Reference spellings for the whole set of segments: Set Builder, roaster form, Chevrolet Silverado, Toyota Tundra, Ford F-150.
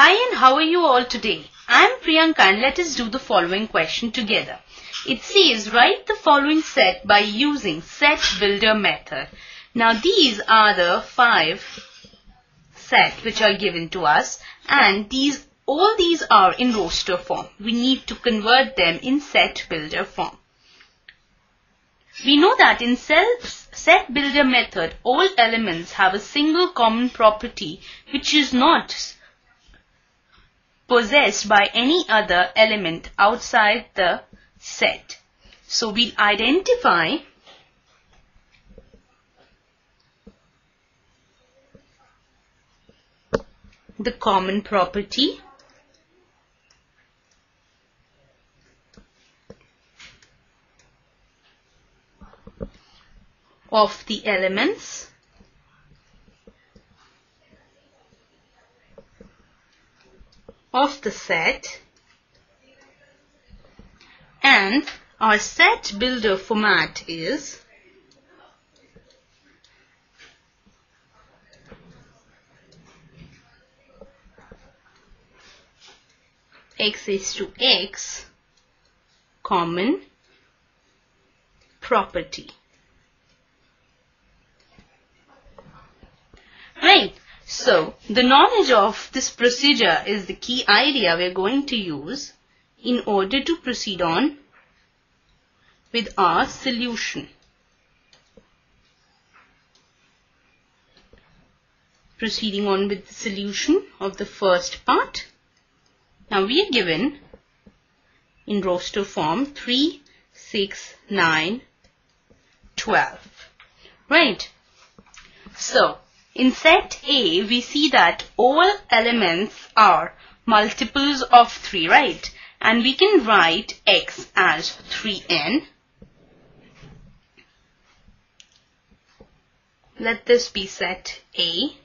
Hi, and how are you all today? I am Priyanka, and let us do the following question together. It says write the following set by using set builder method. Now these are the 5 sets which are given to us, and all these are in roaster form. We need to convert them in set builder form. We know that in set builder method all elements have a single common property which is not possessed by any other element outside the set. So we'll identify the common property of the elements of the set, and our set builder format is x is to x common property. Right. So, the knowledge of this procedure is the key idea we are going to use in order to proceed on with our solution. Proceeding on with the solution of the first part. Now, we are given in roaster form 3, 6, 9, 12. Right. So, in set A, we see that all elements are multiples of 3, right? And we can write x as 3n. Let this be set A.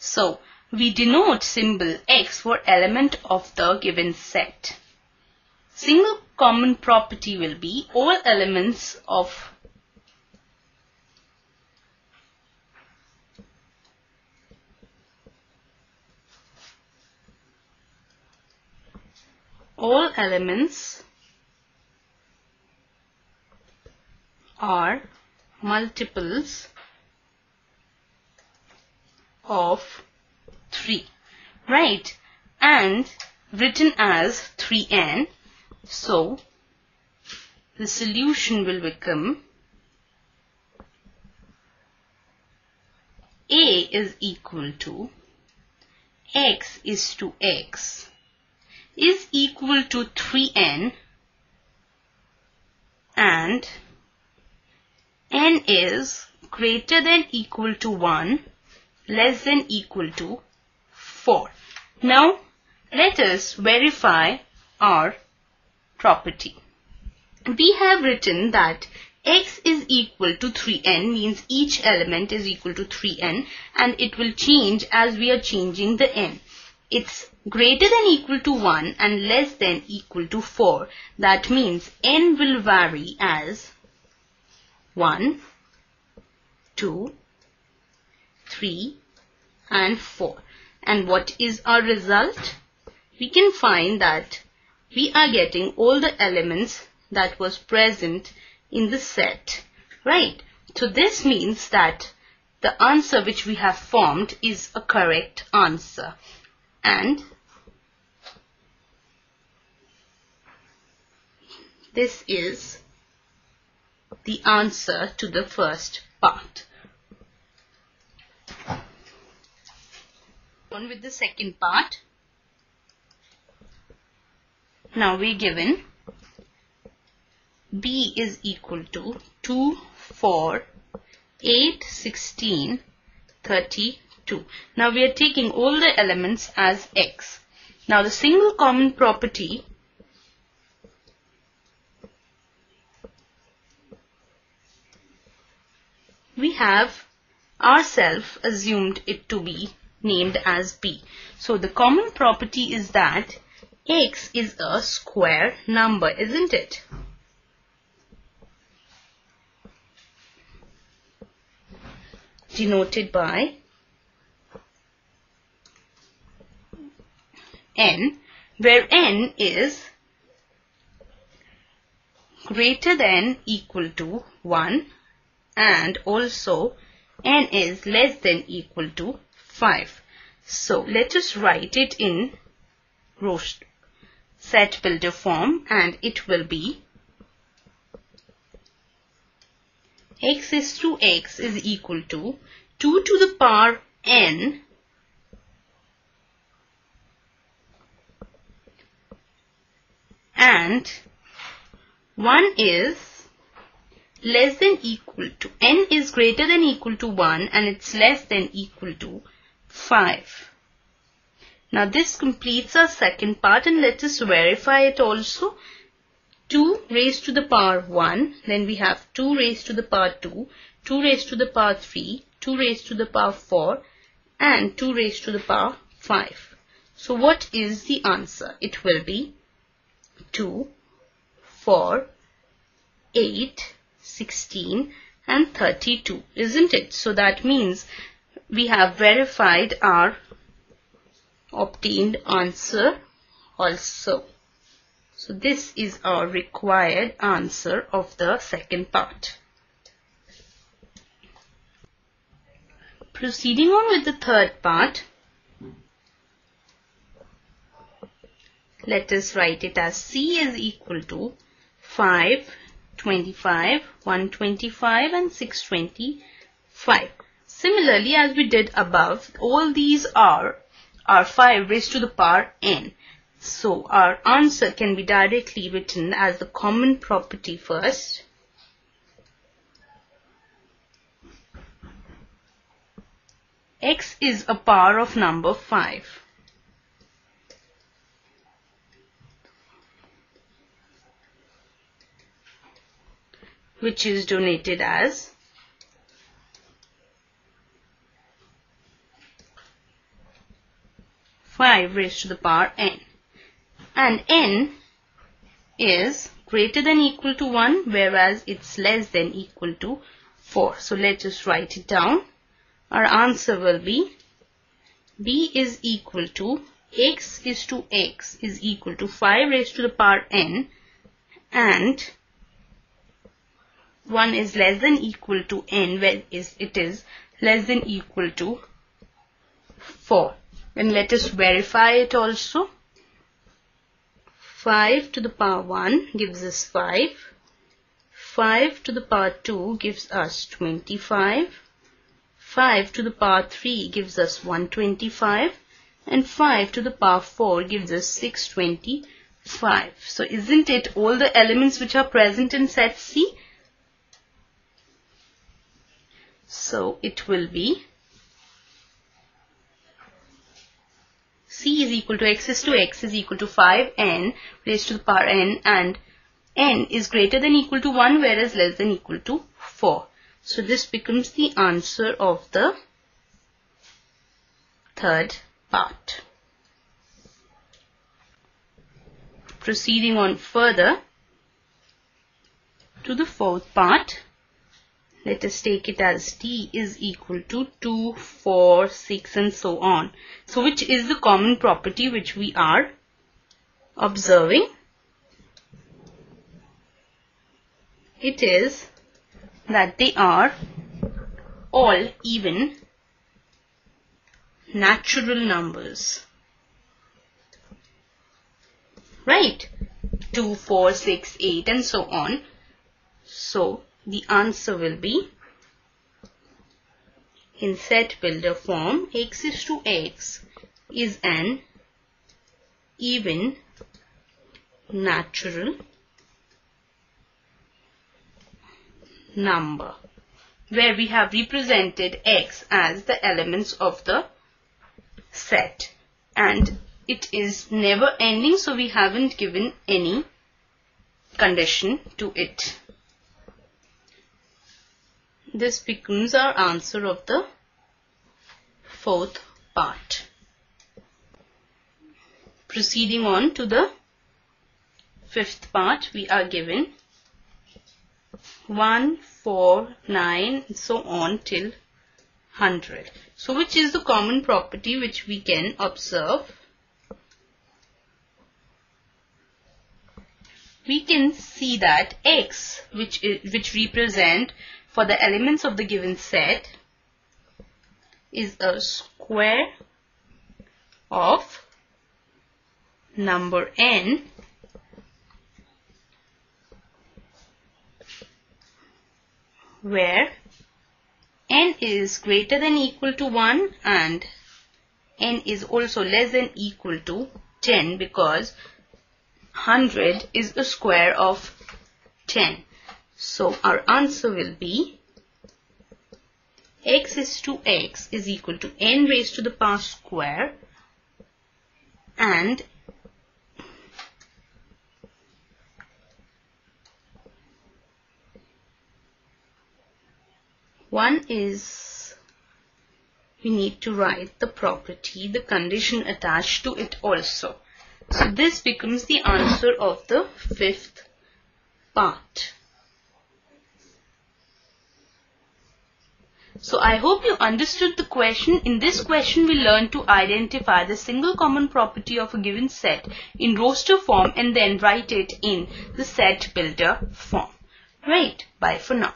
So, we denote symbol x for element of the given set. Single common property will be all elements of are multiples of 3, right? And written as 3n. So the solution will become A is equal to x is to x is equal to 3n, and n is greater than equal to 1, less than equal to 4. Now let us verify our property. We have written that x is equal to 3n means each element is equal to 3n, and it will change as we are changing the n. It's greater than equal to 1 and less than equal to 4. That means n will vary as 1, 2, 3 and 4. And what is our result? We can find that we are getting all the elements that was present in the set. Right. So this means that the answer which we have formed is a correct answer. And this is the answer to the first part. On with the second part. Now we're given B is equal to 2, 4, 8, 16, 30. Now we are taking all the elements as x. Now the single common property we have ourselves assumed it to be named as B. So the common property is that x is a square number, isn't it? Denoted by n, where n is greater than equal to 1 and also n is less than equal to 5. So let us write it in Set Builder form, and it will be x is to x is equal to 2 to the power n and 1 is less than equal to, n is greater than equal to 1 and it's less than equal to 5. Now this completes our second part, and let us verify it also. 2 raised to the power 1, then we have 2 raised to the power 2, 2 raised to the power 3, 2 raised to the power 4 and 2 raised to the power 5. So what is the answer? It will be 2, 4, 8, 16 and 32, isn't it? So that means we have verified our obtained answer also. So this is our required answer of the second part. Proceeding on with the third part, let us write it as C is equal to 5, 25, 125 and 625. Similarly, as we did above, all these are 5 raised to the power n. So our answer can be directly written as the common property first. X is a power of number 5. Which is denoted as (5) raised to the power n, and n is greater than equal to 1, whereas it's less than equal to 4. So let us write it down. Our answer will be B is equal to x is equal to 5 raised to the power n and 1 is less than equal to n, where it is less than equal to 4. Then let us verify it also. 5 to the power 1 gives us 5. 5 to the power 2 gives us 25. 5 to the power 3 gives us 125. And 5 to the power 4 gives us 625. So isn't it all the elements which are present in set C? So it will be C is equal to x is equal to 5n raised to the power n, and n is greater than equal to 1, whereas less than equal to 4. So this becomes the answer of the third part. Proceeding on further to the fourth part, let us take it as D is equal to 2, 4, 6 and so on. So which is the common property which we are observing? It is that they are all even natural numbers. Right? 2, 4, 6, 8 and so on. So the answer will be in set builder form, x is to x is an even natural number, where we have represented x as the elements of the set, and it is never ending, so we haven't given any condition to it. This becomes our answer of the fourth part. Proceeding on to the fifth part, we are given 1, 4, 9 and so on till 100. So which is the common property which we can observe? we can see that X, which represent for the elements of the given set, is a square of number n where n is greater than equal to 1 and n is also less than equal to 10, because 100 is a square of 10. So our answer will be x is 2x is equal to n raised to the power square and one is, we need to write the property, the condition attached to it also. So this becomes the answer of the fifth part. So I hope you understood the question. In this question, we learned to identify the single common property of a given set in roaster form and then write it in the set builder form. Right, bye for now.